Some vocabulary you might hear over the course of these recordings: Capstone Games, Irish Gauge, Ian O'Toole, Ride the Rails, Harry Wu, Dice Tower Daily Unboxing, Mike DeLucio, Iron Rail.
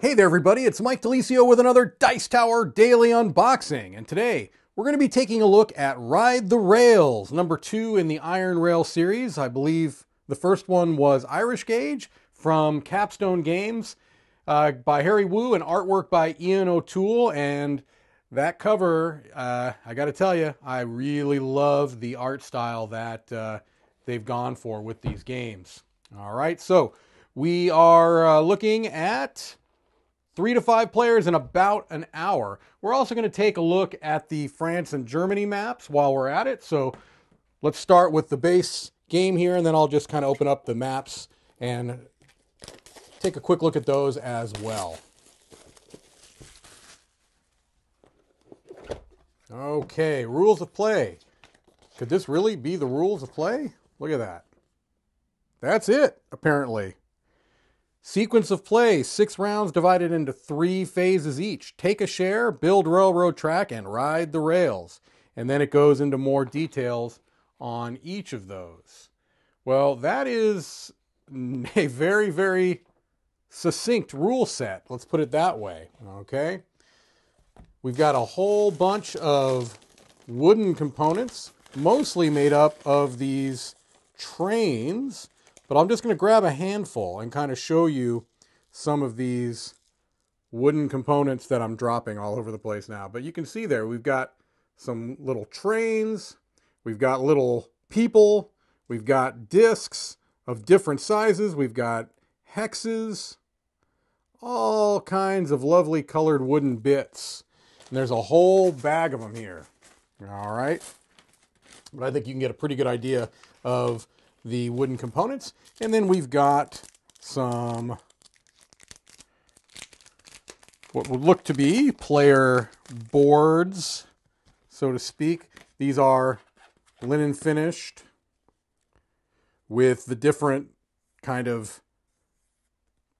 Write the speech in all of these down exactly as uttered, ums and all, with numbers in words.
Hey there everybody, it's Mike DeLucio with another Dice Tower Daily Unboxing, and today we're going to be taking a look at Ride the Rails, number two in the Iron Rail series. I believe the first one was Irish Gauge from Capstone Games uh, by Harry Wu and artwork by Ian O'Toole, and that cover, uh, I gotta tell you, I really love the art style that uh, they've gone for with these games. All right, so we are uh, looking at three to five players in about an hour. We're also gonna take a look at the France and Germany maps while we're at it. So let's start with the base game here, and then I'll just kind of open up the maps and take a quick look at those as well. Okay, rules of play. Could this really be the rules of play? Look at that. That's it, apparently. Sequence of play, six rounds divided into three phases each. Take a share, build railroad track, and ride the rails. And then it goes into more details on each of those. Well, that is a very, very succinct rule set. Let's put it that way, okay? We've got a whole bunch of wooden components, mostly made up of these trains, but I'm just going to grab a handful and kind of show you some of these wooden components that I'm dropping all over the place now. But you can see there, we've got some little trains, we've got little people, we've got discs of different sizes, we've got hexes, all kinds of lovely colored wooden bits. And there's a whole bag of them here, all right? But I think you can get a pretty good idea of the wooden components. And then we've got some, what would look to be player boards, so to speak. These are linen finished with the different kind of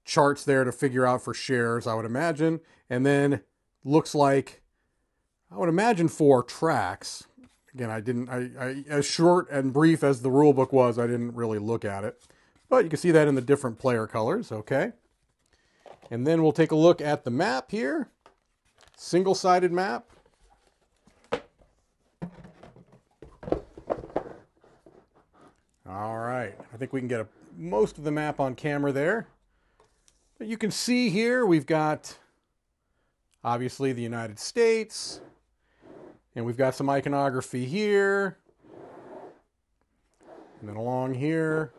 charts there to figure out for shares, I would imagine. And then looks like, I would imagine, four tracks. Again, I didn't, I, I, as short and brief as the rule book was, I didn't really look at it. But you can see that in the different player colors, okay? And then we'll take a look at the map here. Single-sided map. All right, I think we can get a, most of the map on camera there. But you can see here we've got, obviously, the United States, and we've got some iconography here, and then along here,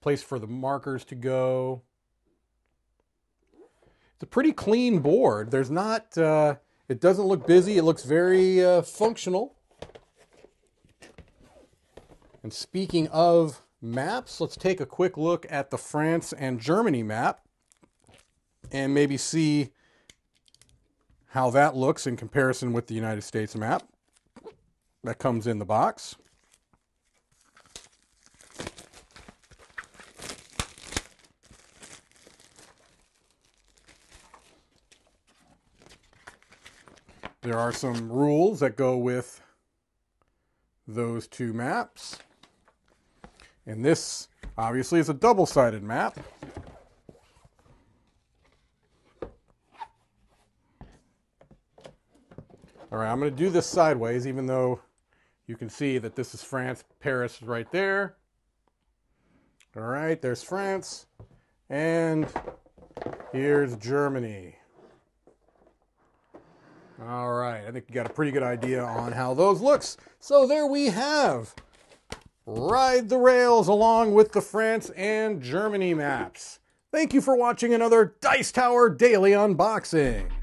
place for the markers to go. It's a pretty clean board. There's not, uh, it doesn't look busy. It looks very uh, functional. And speaking of maps, let's take a quick look at the France and Germany map and maybe see how that looks in comparison with the United States map that comes in the box. There are some rules that go with those two maps. And this, obviously, is a double-sided map. All right, I'm going to do this sideways, even though you can see that this is France. Paris is right there. All right, there's France. And here's Germany. All right, I think you got a pretty good idea on how those looks. So there we have Ride the Rails along with the France and Germany maps. Thank you for watching another Dice Tower Daily Unboxing.